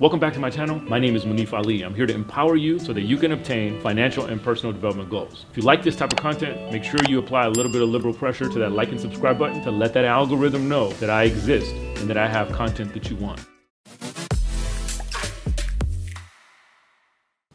Welcome back to my channel. My name is Munif Ali. I'm here to empower you so that you can obtain financial and personal development goals. If you like this type of content, make sure you apply a little bit of liberal pressure to that like and subscribe button to let that algorithm know that I exist and that I have content that you want.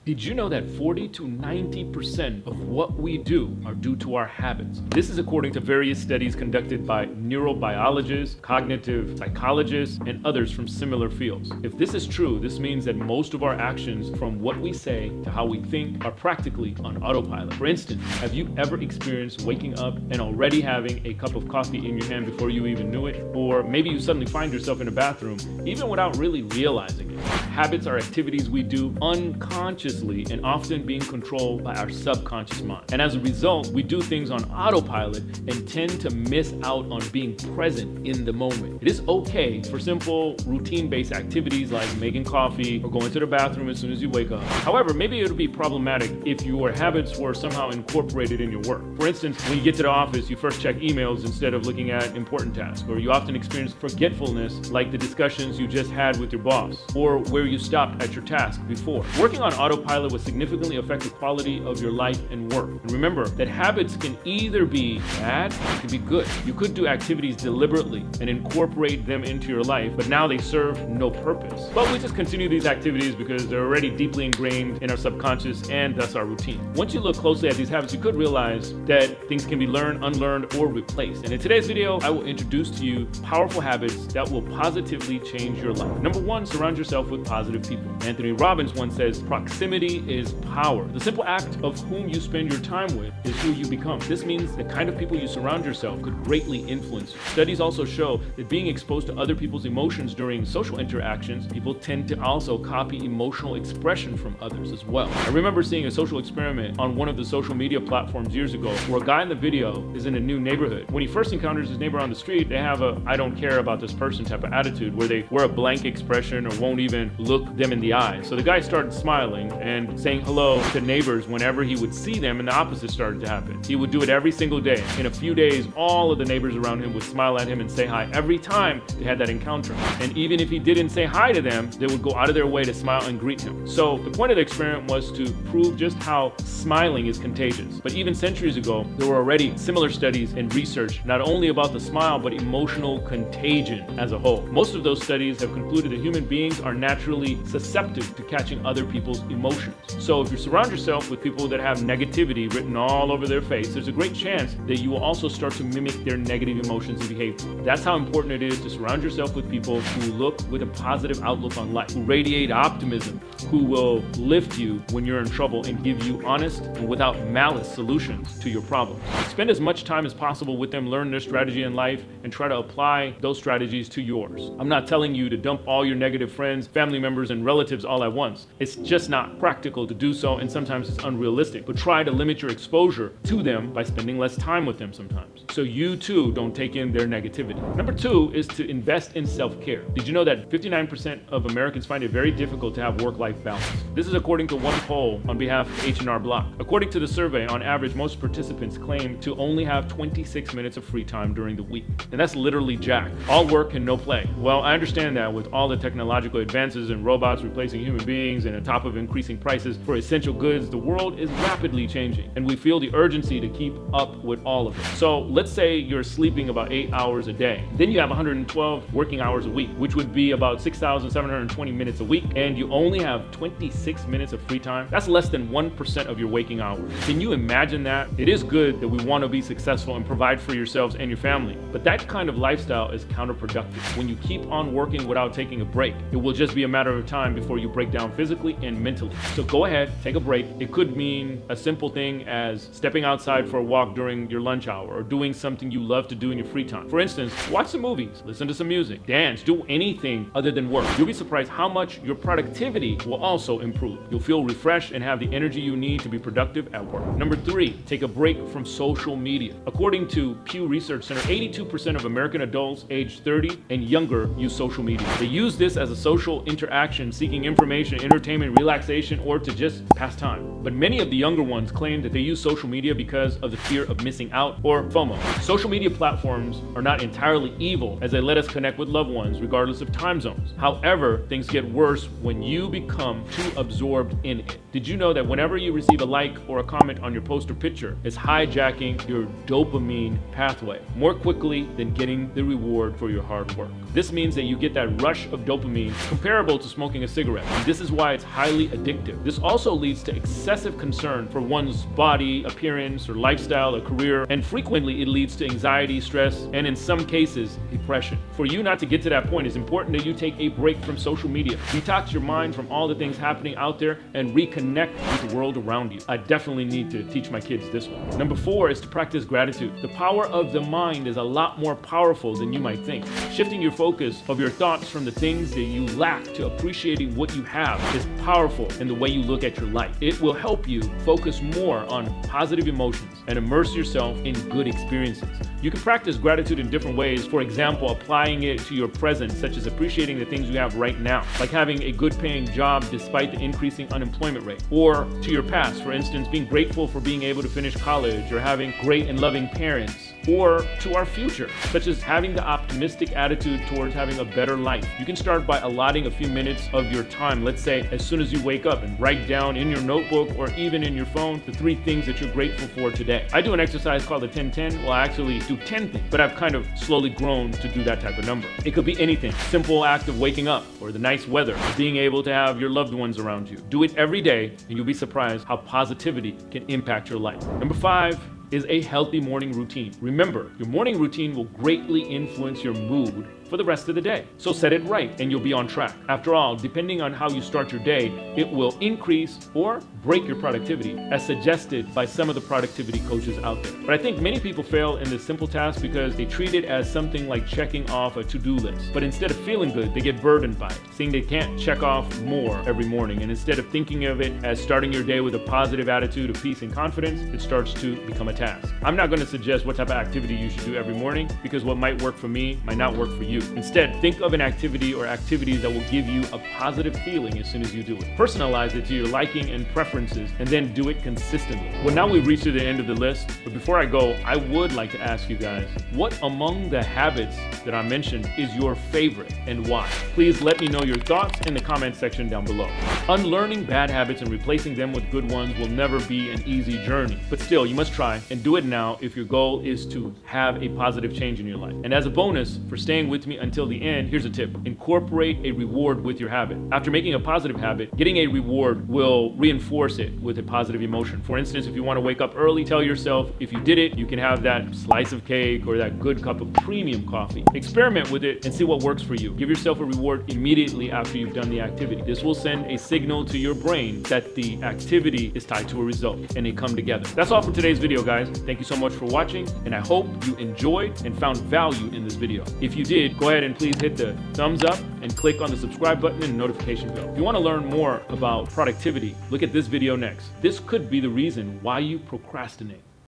Did you know that 40 to 90% of what we do are due to our habits? This is according to various studies conducted by neurobiologists, cognitive psychologists, and others from similar fields. If this is true, this means that most of our actions, from what we say to how we think, are practically on autopilot. For instance, have you ever experienced waking up and already having a cup of coffee in your hand before you even knew it? Or maybe you suddenly find yourself in a bathroom, even without really realizing it. Habits are activities we do unconsciously and often being controlled by our subconscious mind. And as a result, we do things on autopilot and tend to miss out on being present in the moment. It is okay for simple routine-based activities like making coffee or going to the bathroom as soon as you wake up. However, maybe it'll be problematic if your habits were somehow incorporated in your work. For instance, when you get to the office, you first check emails instead of looking at important tasks, or you often experience forgetfulness like the discussions you just had with your boss, or where you stopped at your task before. Working on autopilot will significantly affect the quality of your life and work. And remember that habits can either be bad or can be good. You could do activities deliberately and incorporate them into your life, but now they serve no purpose. But we just continue these activities because they're already deeply ingrained in our subconscious and thus our routine. Once you look closely at these habits, you could realize that things can be learned, unlearned, or replaced. And in today's video, I will introduce to you powerful habits that will positively change your life. Number one, surround yourself with positive people. Anthony Robbins once says, proximity is power. The simple act of whom you spend your time with is who you become. This means the kind of people you surround yourself could greatly influence you. Studies also show that being exposed to other people's emotions during social interactions, people tend to also copy emotional expression from others as well. I remember seeing a social experiment on one of the social media platforms years ago where a guy in the video is in a new neighborhood. When he first encounters his neighbor on the street, they have a "I don't care about this person" type of attitude where they wear a blank expression or won't even look them in the eye. So the guy started smiling and saying hello to neighbors whenever he would see them, and the opposite started to happen. He would do it every single day. In a few days, all of the neighbors around him would smile at him and say hi every time they had that encounter. And even if he didn't say hi to them, they would go out of their way to smile and greet him. So the point of the experiment was to prove just how smiling is contagious. But even centuries ago, there were already similar studies and research, not only about the smile, but emotional contagion as a whole. Most of those studies have concluded that human beings are naturally susceptible to catching other people's emotions. So if you surround yourself with people that have negativity written all over their face, there's a great chance that you will also start to mimic their negative emotions and behavior. That's how important it is to surround yourself with people who look with a positive outlook on life, who radiate optimism, who will lift you when you're in trouble and give you honest and without malice solutions to your problems. Spend as much time as possible with them, learn their strategy in life, and try to apply those strategies to yours. I'm not telling you to dump all your negative friends, family members, and relatives all at once. It's just not practical to do so, and sometimes it's unrealistic, but try to limit your exposure to them by spending less time with them sometimes, so you too don't take in their negativity. Number two is to invest in self-care. Did you know that 59% of Americans find it very difficult to have work-life balance? This is according to one poll on behalf of H&R Block. According to the survey, on average, most participants claim to only have 26 minutes of free time during the week, and that's literally jack. All work and no play. Well, I understand that with all the technological advances and robots replacing human beings and on top of increasing prices for essential goods, the world is rapidly changing, and we feel the urgency to keep up with all of it. So let's say you're sleeping about 8 hours a day. Then you have 112 working hours a week, which would be about 6,720 minutes a week, and you only have 26 minutes of free time. That's less than 1% of your waking hours. Can you imagine that? It is good that we want to be successful and provide for yourselves and your family, but that kind of lifestyle is counterproductive. When you keep on working without taking a break, it will just be a matter of time before you break down physically and mentally. So go ahead, take a break. It could mean a simple thing as stepping outside for a walk during your lunch hour, or doing something you love to do in your free time. For instance, watch some movies, listen to some music, dance, do anything other than work. You'll be surprised how much your productivity will also improve. You'll feel refreshed and have the energy you need to be productive at work. Number three, take a break from social media. According to Pew Research Center, 82% of American adults aged 30 and younger use social media. They use this as a social interaction, seeking information, entertainment, relaxation, information or to just pass time. But many of the younger ones claim that they use social media because of the fear of missing out or FOMO. Social media platforms are not entirely evil as they let us connect with loved ones regardless of time zones. However, things get worse when you become too absorbed in it. Did you know that whenever you receive a like or a comment on your post or picture, it's hijacking your dopamine pathway more quickly than getting the reward for your hard work? This means that you get that rush of dopamine comparable to smoking a cigarette, and this is why it's highly addictive. This also leads to excessive concern for one's body, appearance, or lifestyle, or career, and frequently it leads to anxiety, stress, and in some cases, depression. For you not to get to that point, it's important that you take a break from social media, detox your mind from all the things happening out there, and reconnect with the world around you. I definitely need to teach my kids this one. Number 4 is to practice gratitude. The power of the mind is a lot more powerful than you might think. Shifting your focus of your thoughts from the things that you lack to appreciating what you have is powerful in the way you look at your life. It will help you focus more on positive emotions and immerse yourself in good experiences. You can practice gratitude in different ways. For example, applying it to your present, such as appreciating the things you have right now, like having a good paying job despite the increasing unemployment rate, or to your past, for instance, being grateful for being able to finish college or having great and loving parents, or to our future, such as having the optimistic attitude towards having a better life. You can start by allotting a few minutes of your time, let's say as soon as you wake up, and write down in your notebook or even in your phone the 3 things that you're grateful for today. I do an exercise called the 10-10. Well, I actually do 10 things, but I've kind of slowly grown to do that type of number. It could be anything, simple act of waking up, or the nice weather, being able to have your loved ones around you. Do it every day, and you'll be surprised how positivity can impact your life. Number 5, is a healthy morning routine. Remember, your morning routine will greatly influence your mood for the rest of the day. So set it right and you'll be on track. After all, depending on how you start your day, it will increase or break your productivity, as suggested by some of the productivity coaches out there. But I think many people fail in this simple task because they treat it as something like checking off a to-do list. But instead of feeling good, they get burdened by it, seeing they can't check off more every morning. And instead of thinking of it as starting your day with a positive attitude of peace and confidence, it starts to become a task. I'm not going to suggest what type of activity you should do every morning, because what might work for me might not work for you. Instead, think of an activity or activities that will give you a positive feeling as soon as you do it. Personalize it to your liking and preferences, and then do it consistently. Well, now we've reached to the end of the list, but before I go, I would like to ask you guys, what among the habits that I mentioned is your favorite and why? Please let me know your thoughts in the comment section down below. Unlearning bad habits and replacing them with good ones will never be an easy journey, but still, you must try and do it now if your goal is to have a positive change in your life. And as a bonus for staying with me until the end, here's a tip: incorporate a reward with your habit. After making a positive habit, getting a reward will reinforce it with a positive emotion. For instance, if you want to wake up early, tell yourself if you did it, you can have that slice of cake or that good cup of premium coffee. Experiment with it and see what works for you. Give yourself a reward immediately after you've done the activity. This will send a signal to your brain that the activity is tied to a result, and they come together. That's all for today's video, guys. Thank you so much for watching, and I hope you enjoyed and found value in this video. If you did, go ahead and please hit the thumbs up and click on the subscribe button and notification bell. If you want to learn more about productivity, look at this video next. This could be the reason why you procrastinate.